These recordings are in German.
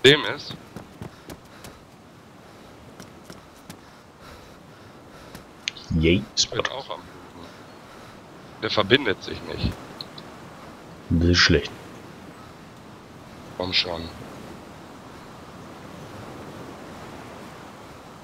Problem ist, ich bin auch am Bluten. Der verbindet sich nicht. Das ist schlecht. Komm schon.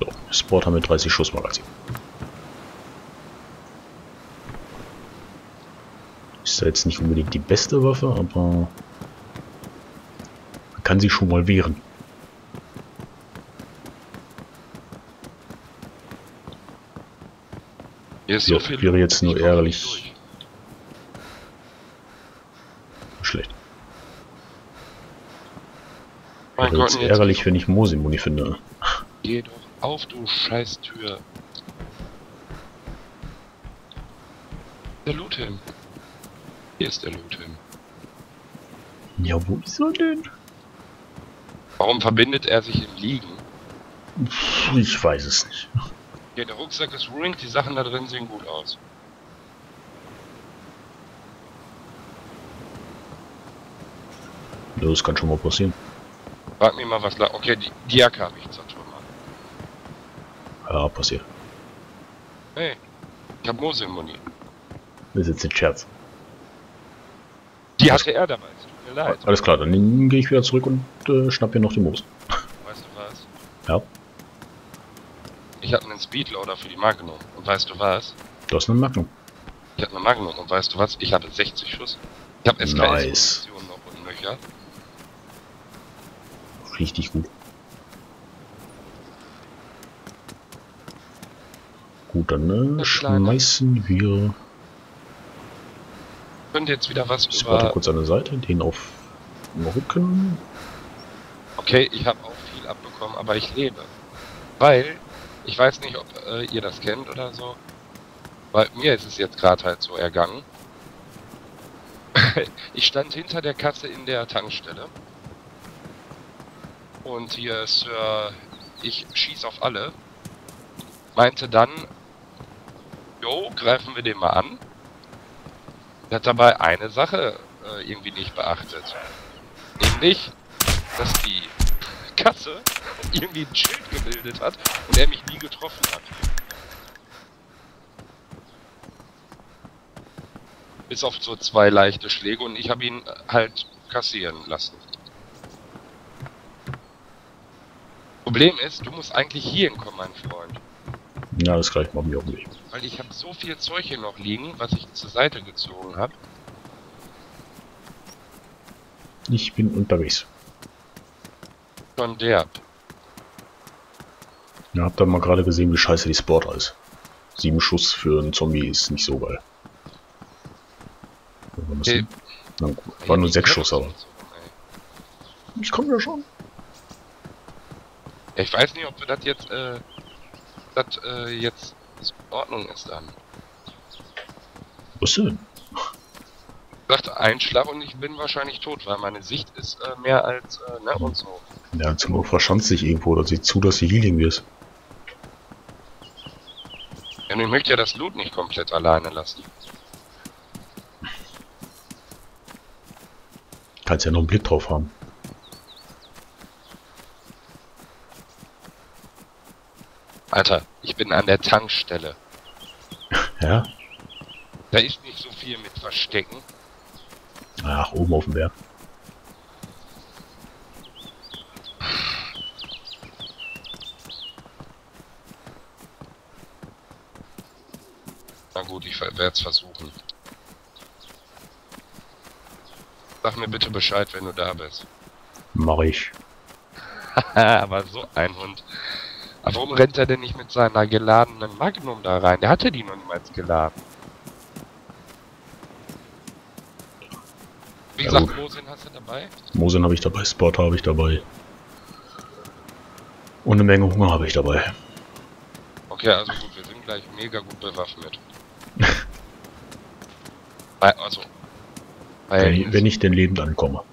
So, Sport haben wir 30 Schuss Magazin. Ist da jetzt nicht unbedingt die beste Waffe, aber man kann sie schon mal wehren. So, wäre jetzt nur ehrlich. Schlecht. Mein Gott, jetzt ärgerlich, wenn ich Mosin-Muni finde. Geh doch auf, du Scheißtür. Der Leuchtturm. Hier ist der Leuchtturm. Ja, wo ist er denn? Warum verbindet er sich im Liegen? Ich weiß es nicht. Ja, der Rucksack ist ruined, die Sachen da drin sehen gut aus. Das kann schon mal passieren. Frag mich mal was lang. Okay, die Jacke habe ich jetzt schon mal. Ja, passiert. Hey, ich hab Mose im Moni. Das ist jetzt ein Scherz. Die hatte er dabei, es tut mir leid. Alles klar, dann gehe ich wieder zurück und schnapp hier noch die Mose. Weißt du was? Ja. Ich hab einen Speedloader für die Magnum und weißt du was? Du hast eine Magnum. Ich hab eine Magnum und weißt du was? Ich habe 60 Schuss. Ich hab SKS nice. Noch und Löcher. Richtig gut. Gut, dann schmeißen wir. Könnt jetzt wieder was über... Ich warte kurz an der Seite, den auf den Rücken. Okay, ich habe auch viel abbekommen, aber ich lebe. Weil... Ich weiß nicht, ob ihr das kennt oder so. Bei mir ist es jetzt gerade halt so ergangen. Ich stand hinter der Kasse in der Tankstelle. Und hier ist, ich schieß auf alle. Meinte dann, jo, greifen wir den mal an. Der hat dabei eine Sache irgendwie nicht beachtet. Nämlich, dass die Kasse irgendwie ein Schild gebildet hat und er mich nie getroffen hat. Bis auf so zwei leichte Schläge und ich habe ihn halt kassieren lassen. Problem ist, du musst eigentlich hier hinkommen, mein Freund. Ja, das gleich machen wir auch nicht. Weil ich habe so viel Zeug hier noch liegen, was ich zur Seite gezogen habe. Ich bin unterwegs. Schon derb. Ja, hab da mal gerade gesehen, wie scheiße die Sport ist. 7 Schuss für einen Zombie ist nicht so geil. Okay. Na gut, war nur 6 Schuss, aber... Ich komme ja schon. Ich weiß nicht, ob wir das jetzt, jetzt in Ordnung ist dann. Was denn? Ich dachte, ein Schlag und ich bin wahrscheinlich tot, weil meine Sicht ist mehr als ne, und so. Ja, zum Glück verschanzt sich irgendwo oder sieht zu, dass sie healing wirst. Ja, ich möchte ja das Loot nicht komplett alleine lassen. Kannst ja noch einen Blick drauf haben. Alter, ich bin an der Tankstelle. Ja? Da ist nicht so viel mit Verstecken. Ach, oben auf dem Berg. Na gut, ich werde es versuchen. Sag mir bitte Bescheid, wenn du da bist. Mach ich. Aber so ein Hund. Aber warum rennt er denn nicht mit seiner geladenen Magnum da rein? Der hatte die noch niemals geladen. Wie gesagt, ja, Mosin hast du dabei? Mosin habe ich dabei, Sport habe ich dabei. Und eine Menge Hunger habe ich dabei. Okay, also gut, wir sind gleich mega gut bewaffnet. Also, wenn ich denn lebend ankomme.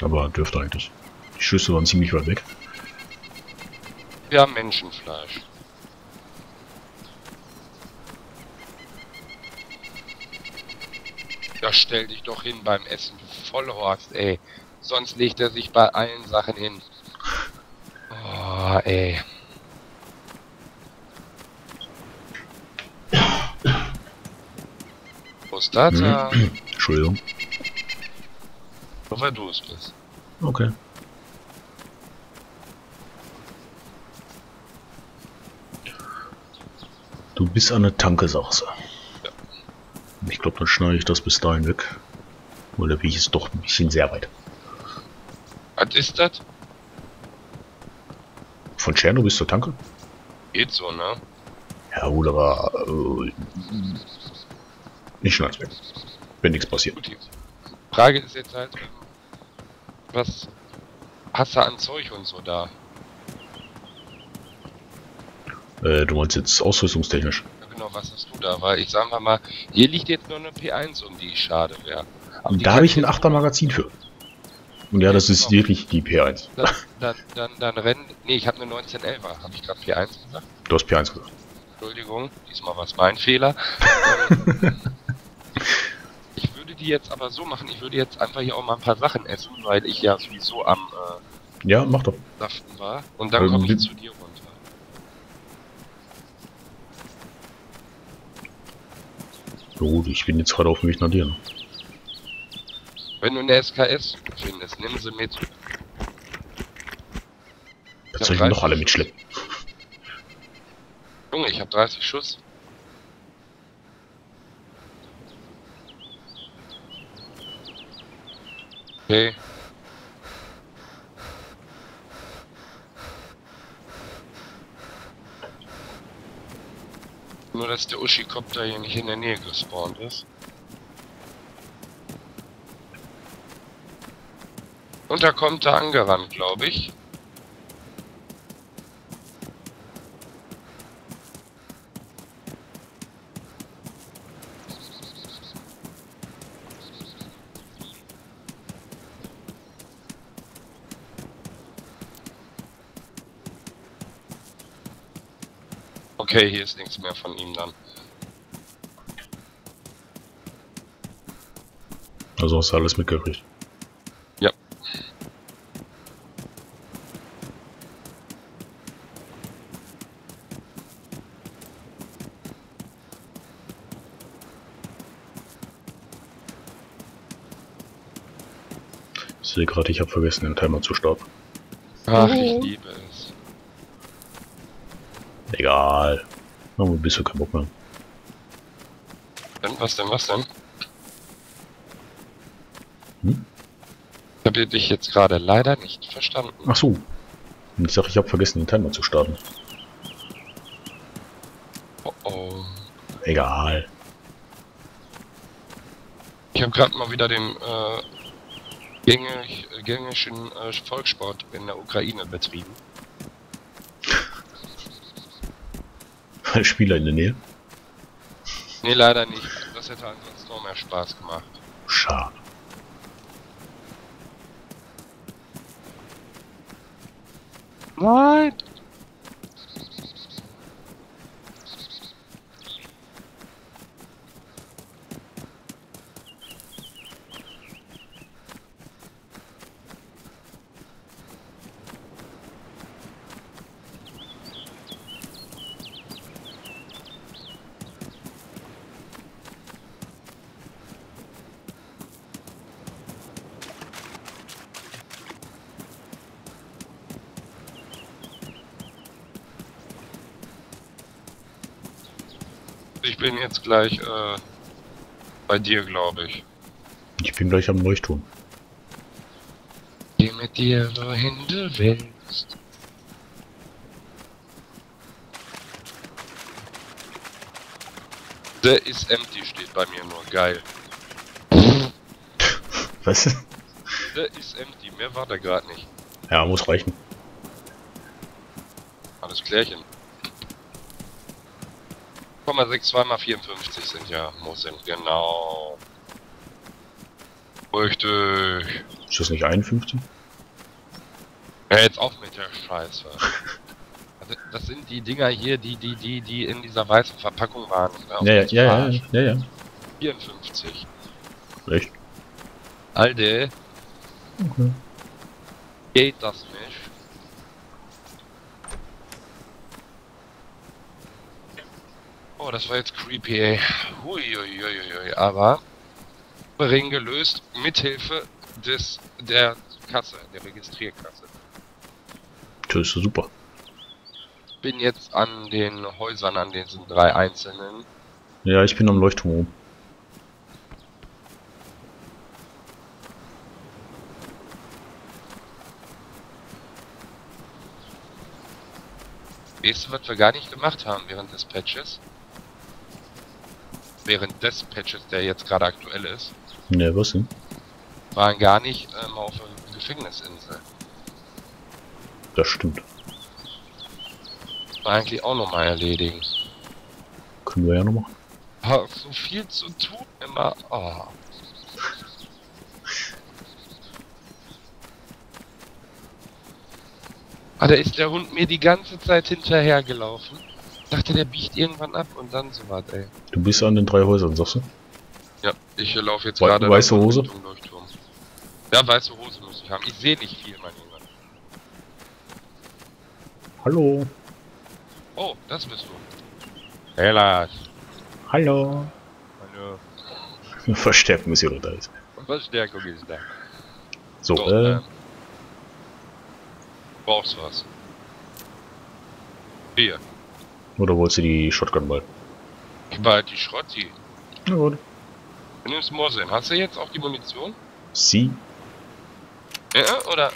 Aber dürfte eigentlich. Die Schüsse waren ziemlich weit weg. Wir haben Menschenfleisch. Da stell dich doch hin beim Essen, du Vollhorst, ey. Sonst legt er sich bei allen Sachen hin. Oh, ey. Prostata. Entschuldigung. Weil du es bist. Okay. Du bist an der Tanke, sagst du. Ja. Ich glaube, dann schneide ich das bis dahin weg. Oder wie ich es doch ein bisschen sehr weit. Was ist das? Von Cherno bis zur Tanke? Geht so, ne? Ja, gut, aber... ich schneide es weg. Wenn nichts passiert. Gut, Frage ist jetzt halt, was hast du an Zeug und so da? Du meinst jetzt ausrüstungstechnisch? Ja, genau, was hast du da? Weil ich sag mal, hier liegt jetzt nur eine P1 um die ich schade wäre. Und da habe ich ein 8er Magazin für. Und ja, das ist wirklich die P1. Dann rennen. Nee, ich habe eine 1911er. Habe ich gerade P1 gesagt? Du hast P1 gesagt. Entschuldigung, diesmal war es mein Fehler. Ich würde die jetzt aber so machen, ich würde jetzt einfach hier auch mal ein paar Sachen essen, weil ich ja sowieso am ja, mach doch. Saften war. Und dann komme ich zu dir runter. Gut, ich bin jetzt gerade auf dem Weg nach dir. Wenn du eine SKS findest, nimm sie mit. Jetzt soll ich noch alle mitschleppen. Junge, ich habe 30 Schuss. Okay. Nur, dass der Uschikopter hier nicht in der Nähe gespawnt ist. Und da kommt er angerannt, glaube ich. Okay, hier ist nichts mehr von ihm dann. Also hast du alles mitgekriegt? Ja. Ich sehe gerade, ich habe vergessen, den Timer zu starten. Ach, ich liebe es. Egal. Machen wir ein bisschen keinen Bock mehr. Was denn, was denn? Hm? Ich habe dich jetzt gerade leider nicht verstanden. Ach so. Ich sag, ich habe vergessen, den Timer zu starten. Oh oh. Egal. Ich habe gerade mal wieder den gängischen Volkssport in der Ukraine betrieben. Spieler in der Nähe? Nee, leider nicht. Das hätte ansonsten noch mehr Spaß gemacht. Schade. Nein! Ich bin jetzt gleich bei dir, glaube ich. Ich bin gleich am Leuchtturm. Geh mit dir, wohin du willst. The is empty steht bei mir nur. Geil. Was? The is empty. Mehr war da gerade nicht. Ja, muss reichen. Alles klärchen. 6,2 x 54 sind ja Mosin, genau. Richtig. Ist das nicht 51? Ja, jetzt auf mit der Scheiße. Also, das sind die Dinger hier, die in dieser weißen Verpackung waren. Ja, ja, ja, ja, ja. 54. Echt? Alter. Okay. Geht das nicht? Oh, das war jetzt creepy, ey. Huiuiuiui, aber Ring gelöst mithilfe der Kasse, der Registrierkasse. Das ist super. Bin jetzt an den Häusern, an den sind 3 einzelnen. Ja, ich bin am Leuchtturm oben. Weißt du, was wir gar nicht gemacht haben während des Patches? Während des Patches, der jetzt gerade aktuell ist. Ne, was denn? Waren gar nicht auf der Gefängnisinsel. Das stimmt. War eigentlich auch nochmal erledigen. Können wir ja nochmal. Ach, so viel zu tun immer. Oh. Ah, da ist der Hund mir die ganze Zeit hinterhergelaufen. Ich dachte, der biegt irgendwann ab und dann so was, ey. Du bist an den 3 Häusern, sagst du? Ja, ich laufe jetzt gerade... Weiße Hose? Leuchtturm. Ja, weiße Hose muss ich haben. Ich sehe nicht viel, mein Junge. Hallo. Oh, das bist du. Hey, Lars. Hallo. Hallo. Verstärkung ist hier oder da ist. Verstärkung ist da. So, doch, brauchst du was? Hier. Oder wolltest du die Shotgun bald? Ich behalte die Schrotti. Na gut. Du nimmst Mosin. Hast du jetzt auch die Munition? Sie. Ja, oder?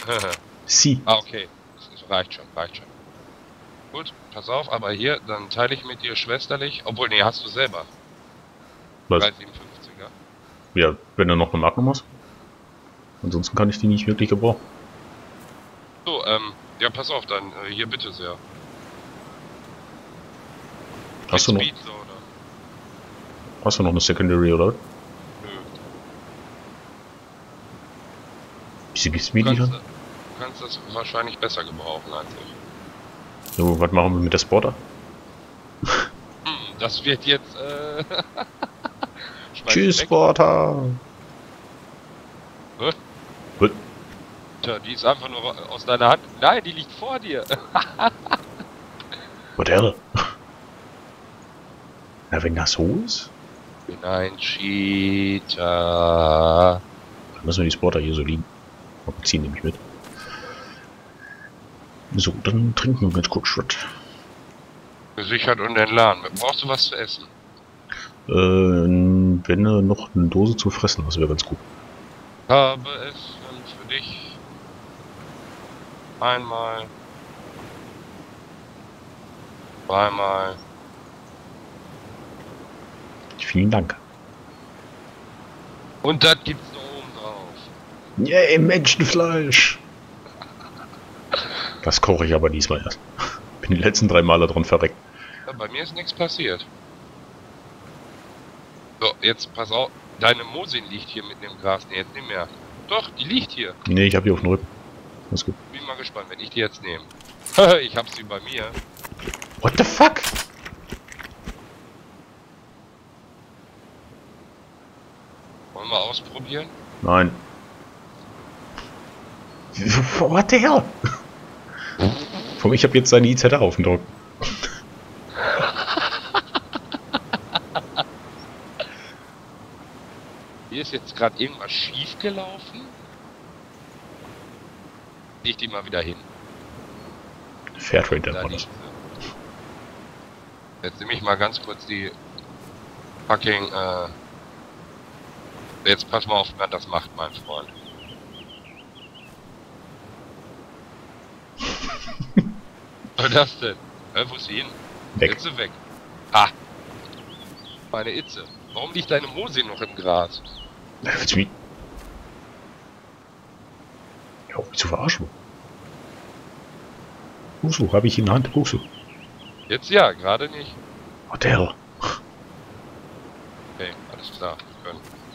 Sie. Ah, okay. Das reicht schon, reicht schon. Gut, pass auf, aber hier, dann teile ich mit dir schwesterlich. Obwohl, nee, hast du selber. Was? 357er. Ja, wenn du noch eine Magnum hast. Ansonsten kann ich die nicht wirklich gebrauchen. So, ja, pass auf, dann hier bitte sehr. Hast du noch? Speedloader. Hast du noch eine Secondary oder? Nö. Wieso gibt's mir die an? Du kannst das wahrscheinlich besser gebrauchen als ich. So, was machen wir mit der Sporter? Das wird jetzt, Tschüss, weg. Sporter! Hä? Hä? Tja, die ist einfach nur aus deiner Hand. Nein, die liegt vor dir. Was der Herr? Na, wenn das so ist? Ich bin ein Cheater. Dann müssen wir die Sporter hier so liegen. Und ziehen nämlich mit. So, dann trinken wir ganz kurz Schritt. Gesichert und entladen. Brauchst du was zu essen? Wenn du noch eine Dose zu fressen, das wäre ganz gut. Ich habe es und für dich einmal, zweimal. Vielen Dank. Und das gibt's da oben drauf. Yay, Menschenfleisch! Das koche ich aber diesmal erst. Bin die letzten 3 Male dran verreckt. Ja, bei mir ist nichts passiert. So, jetzt pass auf. Deine Mosin liegt hier mitten im Gras. Ne, jetzt nicht mehr. Doch, die liegt hier. Ne, ich hab die auf den Rücken. Alles gut. Bin mal gespannt, wenn ich die jetzt nehme. Ich hab sie bei mir. What the fuck? Wollen wir ausprobieren? Nein. What the hell? Vor mir, ich hab jetzt seine IZ auf den Rücken. Hier ist jetzt gerade irgendwas schief gelaufen. Leg die mal wieder hin. Fairtrade, dann das. Jetzt nehme ich mal ganz kurz die fucking, jetzt pass mal auf, was das macht, mein Freund. Was ist das denn? Wo ist sie hin? Weg. Itze weg. Ha! Meine Itze. Warum liegt deine Mosin noch im Gras? Ja, willst du mich... Ja, willst du verarschen? Guckst du, hab ich in der Hand, guckst du? Jetzt ja, gerade nicht. Oh, der. Okay, alles klar, wir können.